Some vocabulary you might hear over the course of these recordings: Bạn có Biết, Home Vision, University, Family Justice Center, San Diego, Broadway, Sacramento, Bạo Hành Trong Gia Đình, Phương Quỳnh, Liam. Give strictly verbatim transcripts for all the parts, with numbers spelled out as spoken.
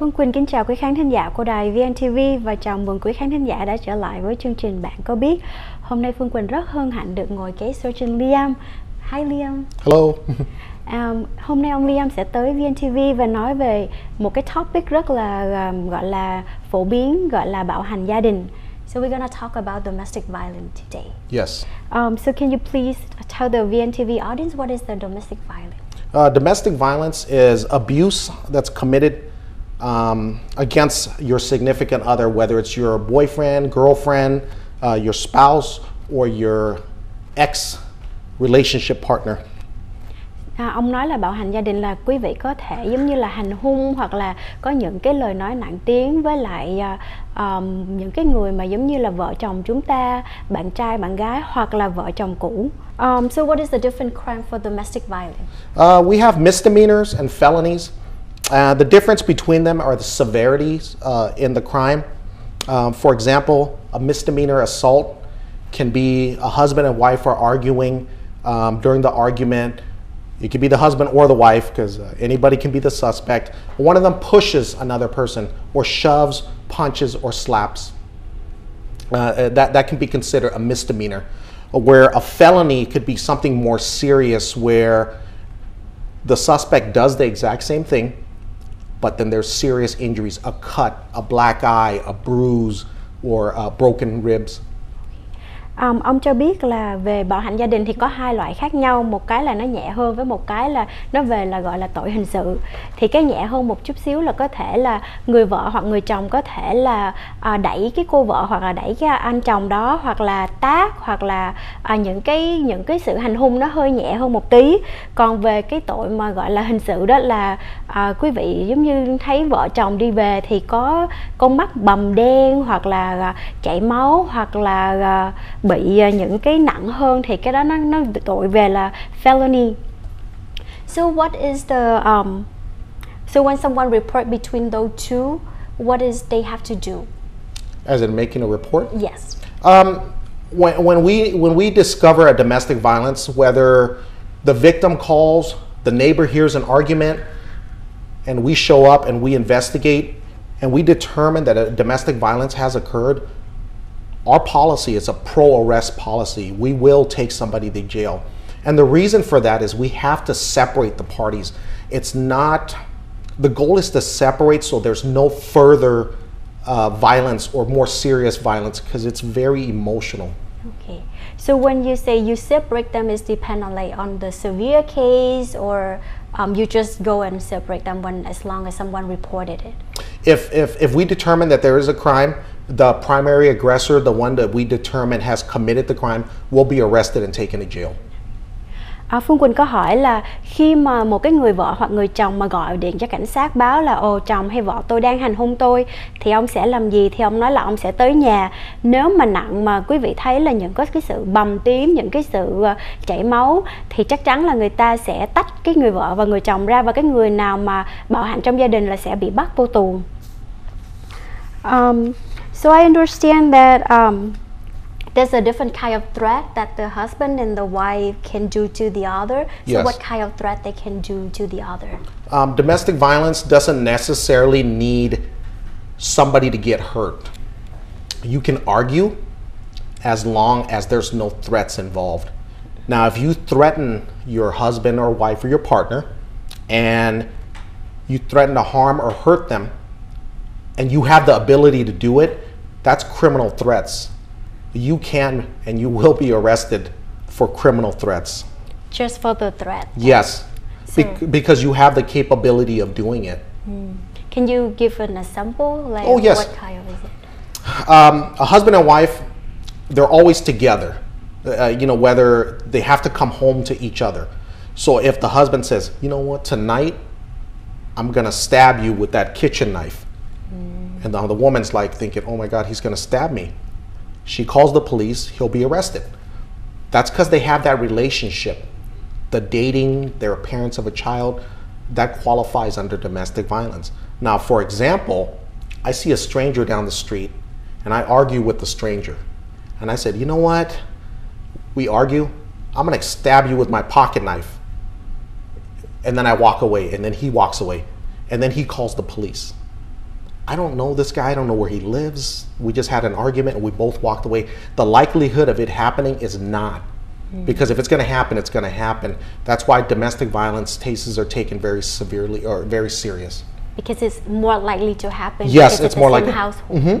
Phương Quỳnh kính chào quý khán thính giả của đài vê en tê vê và chào mừng quý khán thính giả đã trở lại với chương trình Bạn có biết. Hôm nay Phương Quỳnh rất hân hạnh được ngồi kế số trên Liam. Hi Liam. Hello. Um, hôm nay ông Liam sẽ tới vê en tê vê và nói về một cái topic rất là um, gọi là phổ biến, gọi là bạo hành gia đình. So we're gonna talk about domestic violence today. Yes. Um, so can you please tell the vê en tê vê audience what is the domestic violence? Uh, domestic violence is abuse that's committed Um, against your significant other, whether it's your boyfriend, girlfriend, uh, your spouse, or your ex-relationship partner. À, ông nói là bạo hành gia đình là quý vị có thể giống như là hành hung hoặc là có những cái lời nói nặng tiếng với lại uh, um, những cái người mà giống như là vợ chồng chúng ta, bạn trai, bạn gái hoặc là vợ chồng cũ. Um, so what is the different crime for domestic violence? Uh, we have misdemeanors and felonies. Uh, the difference between them are the severities uh, in the crime. Um, for example, a misdemeanor assault can be a husband and wife are arguing. Um, during the argument, it could be the husband or the wife because uh, anybody can be the suspect. One of them pushes another person or shoves, punches, or slaps. Uh, that, that can be considered a misdemeanor. Where a felony could be something more serious where the suspect does the exact same thing, but then there's serious injuries, a cut, a black eye, a bruise, or uh, broken ribs. Um, ông cho biết là về bạo hành gia đình thì có hai loại khác nhau, một cái là nó nhẹ hơn với một cái là nó về là gọi là tội hình sự. Thì cái nhẹ hơn một chút xíu là có thể là người vợ hoặc người chồng có thể là à, đẩy cái cô vợ hoặc là đẩy cái anh chồng đó hoặc là tát hoặc là à, những cái những cái sự hành hung nó hơi nhẹ hơn một tí. Còn về cái tội mà gọi là hình sự đó là à, quý vị giống như thấy vợ chồng đi về thì có con mắt bầm đen hoặc là chảy máu hoặc là bị những cái nặng hơn thì cái đó nó nó tội về là felony. So what is the um so when someone report between those two, what is they have to do? As in making a report? Yes. Um when when we when we discover a domestic violence, whether the victim calls, the neighbor hears an argument, and we show up and we investigate and we determine that a domestic violence has occurred, our policy is a pro-arrest policy. We will take somebody to jail. And the reason for that is we have to separate the parties. It's not, the goal is to separate so there's no further uh, violence or more serious violence because it's very emotional. Okay. So when you say you separate them, it's depend on like on the severe case or um, you just go and separate them when as long as someone reported it? If, if, if we determine that there is a crime, the primary aggressor, the one that we determine has committed the crime, will be arrested and taken to jail. À, Phương Quỳnh có hỏi là khi mà một cái người vợ hoặc người chồng mà gọi điện cho cảnh sát báo là ồ chồng hay vợ tôi đang hành hung tôi thì ông sẽ làm gì? Thì ông nói là ông sẽ tới nhà. Nếu mà nặng mà quý vị thấy là những có cái sự bầm tím, những cái sự chảy máu thì chắc chắn là người ta sẽ tách cái người vợ và người chồng ra và cái người nào mà bạo hành trong gia đình là sẽ bị bắt vô tù. Um, So I understand that um, there's a different kind of threat that the husband and the wife can do to the other. So yes. What kind of threat they can do to the other? Um, domestic violence doesn't necessarily need somebody to get hurt. You can argue as long as there's no threats involved. Now, if you threaten your husband or wife or your partner and you threaten to harm or hurt them and you have the ability to do it, that's criminal threats. You can and you will be arrested for criminal threats. Just for the threat? Yes, so. Be because you have the capability of doing it. Mm. Can you give an example? Like oh, yes. What kind of is it? Um, a husband and wife, they're always together. Uh, you know, whether they have to come home to each other. So if the husband says, you know what, tonight I'm gonna stab you with that kitchen knife. And the, the woman's like thinking, oh my God, he's gonna stab me. She calls the police, he'll be arrested. That's because they have that relationship. The dating, they're parents of a child, that qualifies under domestic violence. Now, for example, I see a stranger down the street and I argue with the stranger. And I said, you know what? We argue, I'm gonna stab you with my pocket knife. And then I walk away, and then he walks away. And then he calls the police. I don't know this guy, I don't know where he lives, we just had an argument and we both walked away. The likelihood of it happening is not, mm-hmm. because if it's gonna happen, it's gonna happen. That's why domestic violence cases are taken very severely or very serious. Because it's more likely to happen. Yes, it's more likely. Mm-hmm.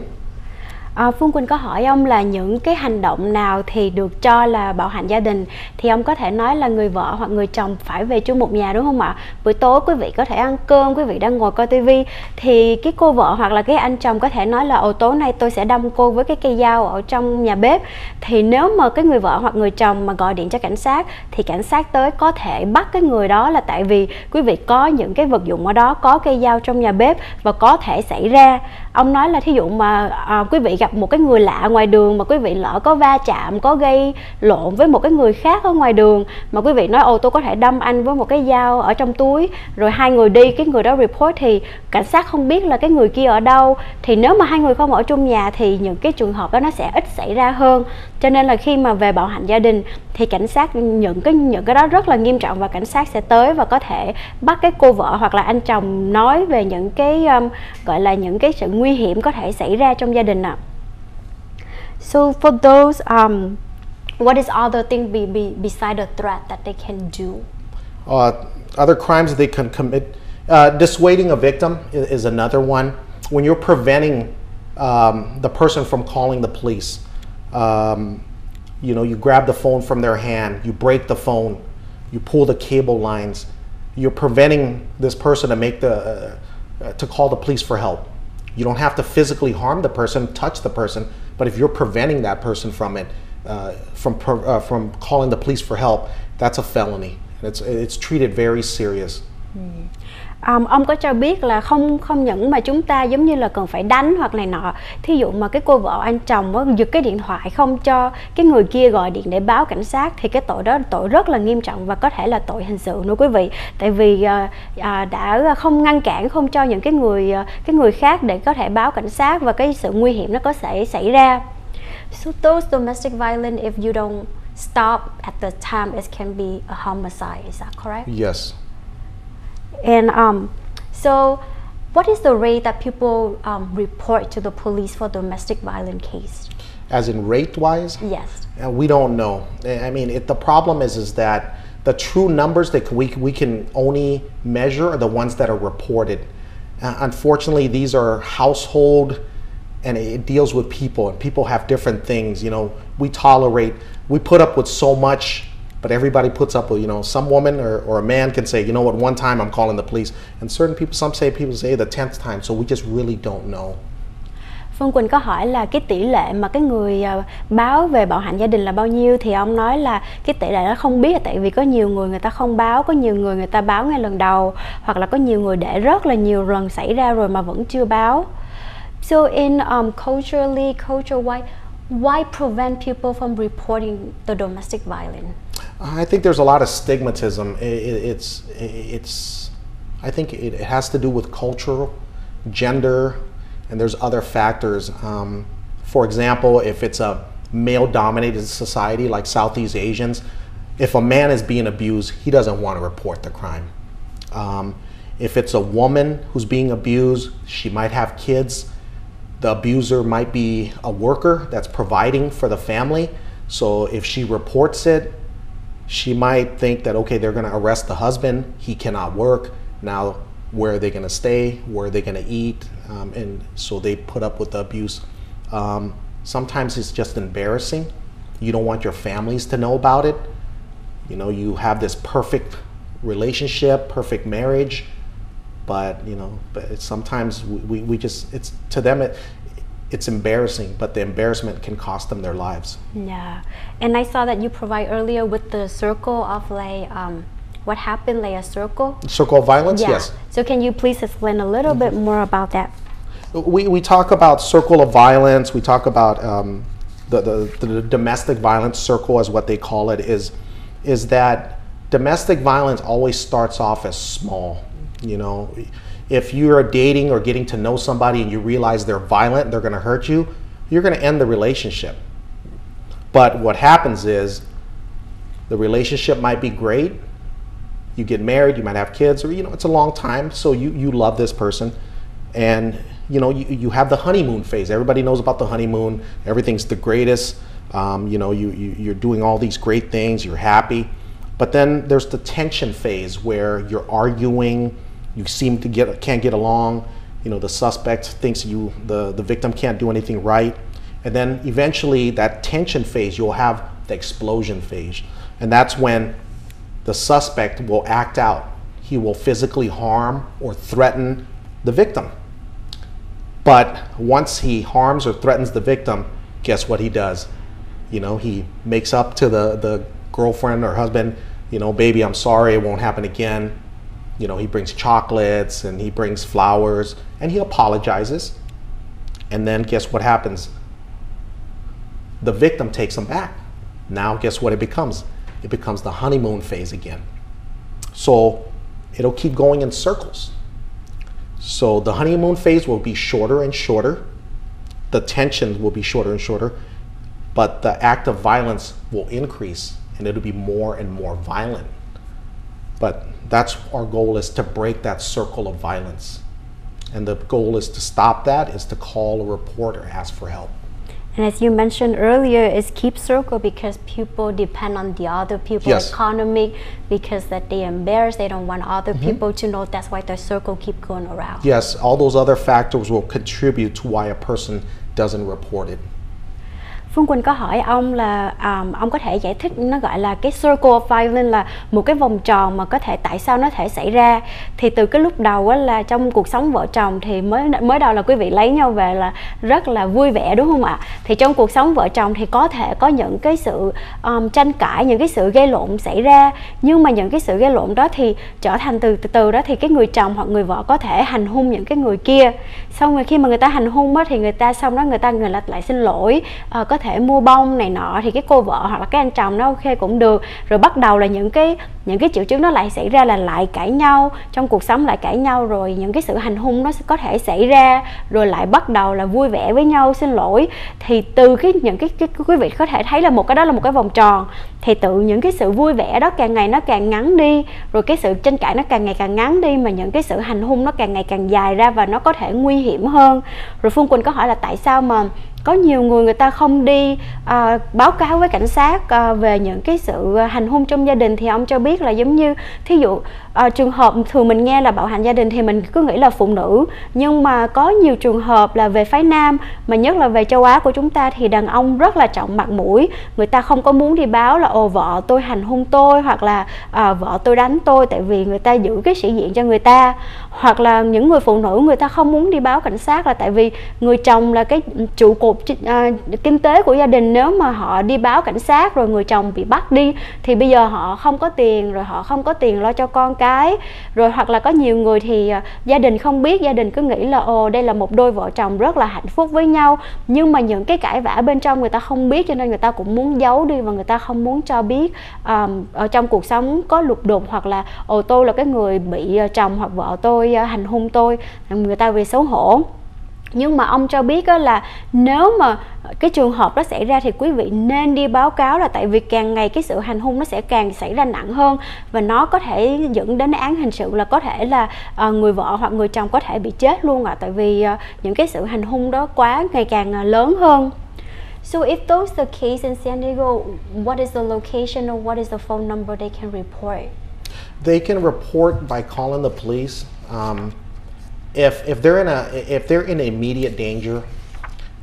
À, Phương Quỳnh có hỏi ông là những cái hành động nào thì được cho là bạo hành gia đình, thì ông có thể nói là người vợ hoặc người chồng phải về chung một nhà, đúng không ạ? Buổi tối quý vị có thể ăn cơm, quý vị đang ngồi coi tivi thì cái cô vợ hoặc là cái anh chồng có thể nói là ồ tối nay tôi sẽ đâm cô với cái cây dao ở trong nhà bếp. Thì nếu mà cái người vợ hoặc người chồng mà gọi điện cho cảnh sát thì cảnh sát tới có thể bắt cái người đó, là tại vì quý vị có những cái vật dụng ở đó, có cây dao trong nhà bếp và có thể xảy ra. Ông nói là thí dụ mà à, quý vị gặp một cái người lạ ngoài đường mà quý vị lỡ có va chạm, có gây lộn với một cái người khác ở ngoài đường mà quý vị nói ồ tôi có thể đâm anh với một cái dao ở trong túi, rồi hai người đi, cái người đó report thì cảnh sát không biết là cái người kia ở đâu. Thì nếu mà hai người không ở chung nhà thì những cái trường hợp đó nó sẽ ít xảy ra hơn. Cho nên là khi mà về bạo hành gia đình thì cảnh sát những cái những cái đó rất là nghiêm trọng, và cảnh sát sẽ tới và có thể bắt cái cô vợ hoặc là anh chồng nói về những cái um, gọi là những cái sự nguy hiểm có thể xảy ra trong gia đình ạ. So for those, um, what is other thing be, be, beside the threat that they can do? Uh, other crimes they can commit. Uh, dissuading a victim is, is another one. When you're preventing um, the person from calling the police, um, you know, you grab the phone from their hand, you break the phone, you pull the cable lines, you're preventing this person to make the, uh, to call the police for help. You don't have to physically harm the person, touch the person, but if you're preventing that person from it, uh, from uh, from calling the police for help, that's a felony. And it's it's treated very serious. Mm. Um, ông có cho biết là không không những mà chúng ta giống như là cần phải đánh hoặc này nọ. Thí dụ mà cái cô vợ anh chồng đó, giật cái điện thoại không cho cái người kia gọi điện để báo cảnh sát thì cái tội đó tội rất là nghiêm trọng và có thể là tội hình sự nữa quý vị. Tại vì uh, uh, đã không ngăn cản, không cho những cái người uh, cái người khác để có thể báo cảnh sát, và cái sự nguy hiểm nó có thể xảy ra. So those domestic violence, if you don't stop at the time, it can be a homicide. Is that correct? Yes. And um, so, what is the rate that people um, report to the police for domestic violence case? As in rate-wise? Yes. Uh, we don't know. I mean, it, the problem is is that the true numbers that we we can only measure are the ones that are reported. Uh, unfortunately, these are household, and it, it deals with people, and people have different things. You know, we tolerate, we put up with so much. But everybody puts up with, you know, some woman or, or a man can say, you know what, one time I'm calling the police. And certain people, some say people say the tenth time, so we just really don't know. Phương Quỳnh có hỏi là cái tỷ lệ mà cái người báo về bạo hành gia đình là bao nhiêu, thì ông nói là cái tỷ lệ đó không biết, tại vì có nhiều người người ta không báo, có nhiều người người ta báo ngay lần đầu, hoặc là có nhiều người để rất là nhiều lần xảy ra rồi mà vẫn chưa báo. So in um, culturally, culture-wise, why prevent people from reporting the domestic violence? I think there's a lot of stigmatism. It, it, it's, it, it's, I think it, it has to do with culture, gender, and there's other factors. Um, for example, if it's a male-dominated society like Southeast Asians, if a man is being abused, he doesn't want to report the crime. Um, if it's a woman who's being abused, she might have kids. The abuser might be a worker that's providing for the family. So if she reports it, she might think that, okay, they're gonna arrest the husband, he cannot work, now where are they gonna stay, where are they gonna eat, um, and so they put up with the abuse. Um, sometimes it's just embarrassing. You don't want your families to know about it. You know, you have this perfect relationship, perfect marriage, but you know, but it's sometimes we, we, we just, it's to them, it, it's embarrassing, but the embarrassment can cost them their lives. Yeah, and I saw that you provide earlier with the circle of like, um, what happened, like a circle? Circle of violence, yeah. Yes. So can you please explain a little mm-hmm. bit more about that? We, we talk about circle of violence, we talk about um, the, the, the domestic violence circle is what they call it, is, is that domestic violence always starts off as small, you know. If you're dating or getting to know somebody and you realize they're violent, they're gonna hurt you, you're gonna end the relationship. But what happens is the relationship might be great, you get married, you might have kids, or you know, it's a long time, so you, you love this person, and you know, you, you have the honeymoon phase. Everybody knows about the honeymoon. Everything's the greatest. Um, you know, you, you, you're doing all these great things. You're happy. But then there's the tension phase where you're arguing. You seem to get can't get along. You know, the suspect thinks you, the, the victim can't do anything right. And then eventually that tension phase, you'll have the explosion phase. And that's when the suspect will act out. He will physically harm or threaten the victim. But once he harms or threatens the victim, guess what he does? You know, he makes up to the, the girlfriend or husband, you know, baby, I'm sorry, it won't happen again. You know, he brings chocolates and he brings flowers and he apologizes. And then guess what happens? The victim takes him back. Now guess what it becomes? It becomes the honeymoon phase again. So it'll keep going in circles. So the honeymoon phase will be shorter and shorter. The tension will be shorter and shorter, but the act of violence will increase and it'll be more and more violent. But that's our goal, is to break that circle of violence. And the goal is to stop that, is to call a report or ask for help. And as you mentioned earlier, it's keep circle because people depend on the other people, yes. Economic, because that they embarrassed, they don't want other mm-hmm. people to know. That's why the circle keep going around. Yes, all those other factors will contribute to why a person doesn't report it. Phương Quỳnh có hỏi ông là um, ông có thể giải thích nó gọi là cái circle of violence, là một cái vòng tròn mà có thể tại sao nó thể xảy ra. Thì từ cái lúc đầu á, là trong cuộc sống vợ chồng thì mới mới đầu là quý vị lấy nhau về là rất là vui vẻ đúng không ạ? Thì trong cuộc sống vợ chồng thì có thể có những cái sự um, tranh cãi, những cái sự gây lộn xảy ra. Nhưng mà những cái sự gây lộn đó thì trở thành từ, từ từ đó thì cái người chồng hoặc người vợ có thể hành hung những cái người kia. Xong rồi khi mà người ta hành hung á, thì người ta xong đó người ta người lại, lại xin lỗi, uh, có thể mua bông này nọ, thì cái cô vợ hoặc là cái anh chồng nó ok cũng được. Rồi bắt đầu là những cái những cái triệu chứng nó lại xảy ra, là lại cãi nhau trong cuộc sống, lại cãi nhau, rồi những cái sự hành hung nó có thể xảy ra, rồi lại bắt đầu là vui vẻ với nhau, xin lỗi. Thì từ cái những cái, cái quý vị có thể thấy là một cái đó là một cái vòng tròn. Thì tự những cái sự vui vẻ đó càng ngày nó càng ngắn đi, rồi cái sự tranh cãi nó càng ngày càng ngắn đi, mà những cái sự hành hung nó càng ngày càng dài ra và nó có thể nguy hiểm hơn. Rồi Phương Quỳnh có hỏi là tại sao mà có nhiều người người ta không đi à, báo cáo với cảnh sát à, về những cái sự hành hung trong gia đình. Thì ông cho biết là giống như thí dụ à, trường hợp thường mình nghe là bạo hành gia đình thì mình cứ nghĩ là phụ nữ, nhưng mà có nhiều trường hợp là về phái nam, mà nhất là về châu Á của chúng ta thì đàn ông rất là trọng mặt mũi. Người ta không có muốn đi báo là ồ vợ tôi hành hung tôi, hoặc là à, vợ tôi đánh tôi, tại vì người ta giữ cái sĩ diện cho người ta. Hoặc là những người phụ nữ người ta không muốn đi báo cảnh sát là tại vì người chồng là cái trụ cột kinh tế của gia đình. Nếu mà họ đi báo cảnh sát rồi người chồng bị bắt đi thì bây giờ họ không có tiền, rồi họ không có tiền lo cho con cái. Rồi hoặc là có nhiều người thì gia đình không biết, gia đình cứ nghĩ là ồ đây là một đôi vợ chồng rất là hạnh phúc với nhau, nhưng mà những cái cãi vã bên trong người ta không biết, cho nên người ta cũng muốn giấu đi và người ta không muốn cho biết. À, ở trong cuộc sống có lục đục, hoặc là ồ tôi là cái người bị chồng hoặc vợ tôi hành hung tôi, người ta vì xấu hổ. Nhưng mà ông cho biết là nếu mà cái trường hợp đó xảy ra thì quý vị nên đi báo cáo, là tại vì càng ngày cái sự hành hung nó sẽ càng xảy ra nặng hơn và nó có thể dẫn đến án hình sự, là có thể là người vợ hoặc người chồng có thể bị chết luôn ạ, tại vì những cái sự hành hung đó quá ngày càng lớn hơn. So if those the case in San Diego, what is the location or what is the phone number they can report? They can report by calling the police. Um, If, if they're in a if they're in immediate danger,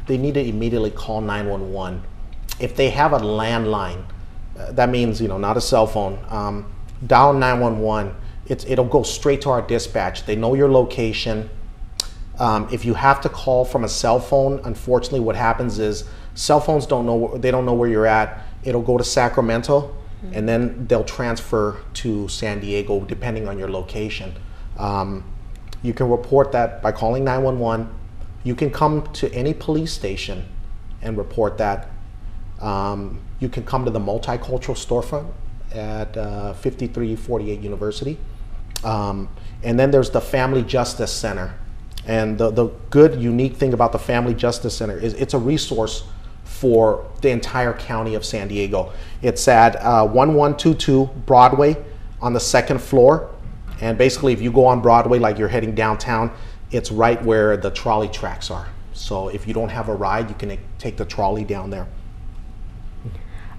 they need to immediately call nine one one. If they have a landline, uh, that means, you know, not a cell phone, um, dial nine one one. It's it'll go straight to our dispatch. They know your location. Um, if you have to call from a cell phone, unfortunately, what happens is cell phones don't know they don't know where you're at. It'll go to Sacramento, mm-hmm. and then they'll transfer to San Diego depending on your location. Um, You can report that by calling nine one one. You can come to any police station and report that. Um, you can come to the multicultural storefront at uh, fifty-three forty-eight University. Um, and then there's the Family Justice Center. And the, the good, unique thing about the Family Justice Center is it's a resource for the entire county of San Diego. It's at uh, eleven twenty-two Broadway on the second floor. And basically, if you go on Broadway, like you're heading downtown, it's right where the trolley tracks are. So if you don't have a ride, you can take the trolley down there.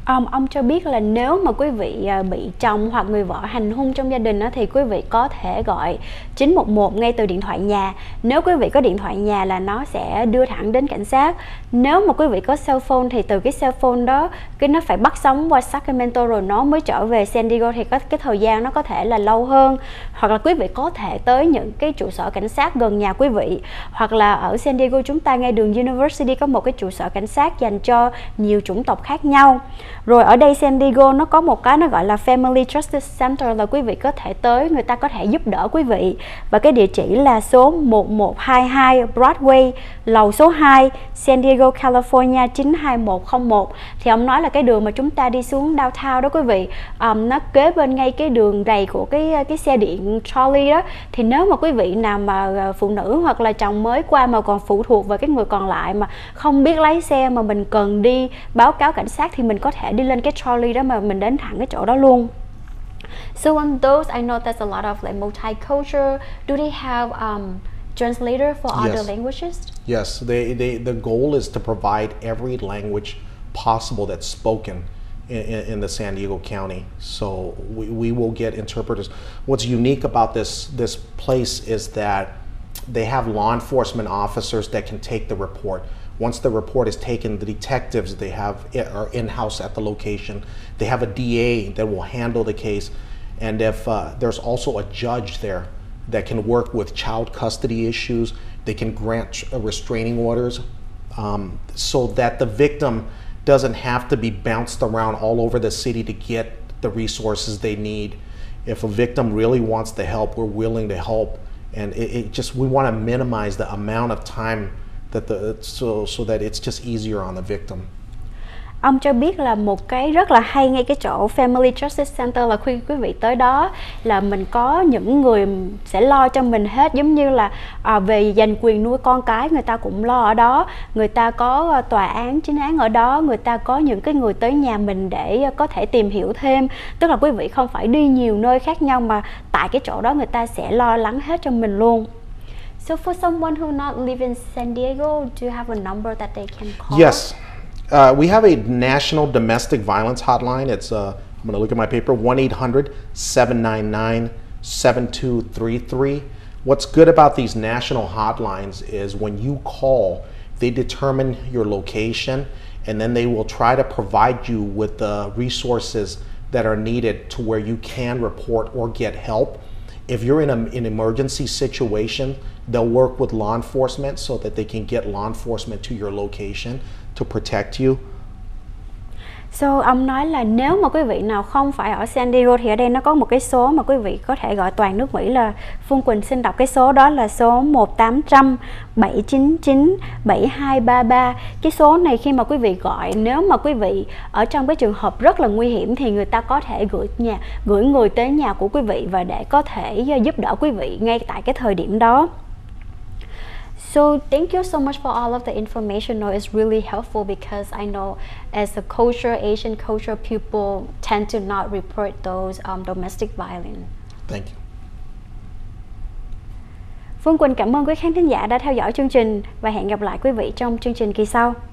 Ông, ông cho biết là nếu mà quý vị bị chồng hoặc người vợ hành hung trong gia đình thì quý vị có thể gọi chín một một ngay từ điện thoại nhà. Nếu quý vị có điện thoại nhà là nó sẽ đưa thẳng đến cảnh sát. Nếu mà quý vị có cell phone thì từ cái cell phone đó cái nó phải bắt sóng qua Sacramento rồi nó mới trở về San Diego, thì có cái thời gian nó có thể là lâu hơn. Hoặc là quý vị có thể tới những cái trụ sở cảnh sát gần nhà quý vị. Hoặc là ở San Diego chúng ta ngay đường University có một cái trụ sở cảnh sát dành cho nhiều chủng tộc khác nhau. Rồi ở đây San Diego nó có một cái nó gọi là Family Justice Center, là quý vị có thể tới, người ta có thể giúp đỡ quý vị. Và cái địa chỉ là số một một hai hai Broadway, lầu số hai, San Diego, California chín hai một không một. Thì ông nói là cái đường mà chúng ta đi xuống downtown đó quý vị, um, nó kế bên ngay cái đường rầy của cái cái xe điện trolley đó. Thì nếu mà quý vị nào mà phụ nữ hoặc là chồng mới qua mà còn phụ thuộc vào cái người còn lại mà không biết lái xe mà mình cần đi báo cáo cảnh sát thì mình có thể đi lên cái trolley đó mà mình đến thẳng cái chỗ đó luôn. So on those, I know there's a lot of like multicultural. Do they have um, translator for yes. other languages? Yes, they, they, the goal is to provide every language possible that's spoken in, in, in the San Diego County. So we, we will get interpreters. What's unique about this, this place is that they have law enforcement officers that can take the report. Once the report is taken, the detectives they have are in-house at the location. They have a D A that will handle the case. And if uh, there's also a judge there that can work with child custody issues, they can grant uh, restraining orders um, so that the victim doesn't have to be bounced around all over the city to get the resources they need. If a victim really wants the help, we're willing to help. And it, it just, we want to minimize the amount of time that the, so, so that it's just easier on the victim. Ông cho biết là một cái rất là hay ngay cái chỗ Family Justice Center là khuyên quý vị tới đó là mình có những người sẽ lo cho mình hết, giống như là à, về giành quyền nuôi con cái người ta cũng lo ở đó, người ta có tòa án chính án ở đó, người ta có những cái người tới nhà mình để có thể tìm hiểu thêm, tức là quý vị không phải đi nhiều nơi khác nhau mà tại cái chỗ đó người ta sẽ lo lắng hết cho mình luôn. So for someone who not live in San Diego, do you have a number that they can call? Yes, uh, we have a national domestic violence hotline. It's uh, I'm going to look at my paper. one eight hundred, seven nine nine, seven two three three. What's good about these national hotlines is when you call, they determine your location, and then they will try to provide you with the resources that are needed to where you can report or get help. If you're in a, an emergency situation, they'll work with law enforcement so that they can get law enforcement to your location to protect you. So ông nói là nếu mà quý vị nào không phải ở San Diego thì ở đây nó có một cái số mà quý vị có thể gọi toàn nước Mỹ, là Phương Quỳnh xin đọc cái số đó là số một tám không không, bảy chín chín, bảy hai ba ba. Cái số này khi mà quý vị gọi, nếu mà quý vị ở trong cái trường hợp rất là nguy hiểm thì người ta có thể gửi nhà gửi người tới nhà của quý vị và để có thể giúp đỡ quý vị ngay tại cái thời điểm đó. So thank you so much for all of the information. No, it's really helpful because I know as a culture, Asian culture, people tend to not report those um, domestic violence. Thank you. Phương Quỳnh cảm ơn quý khán thính giả đã theo dõi chương trình và hẹn gặp lại quý vị trong chương trình kỳ sau.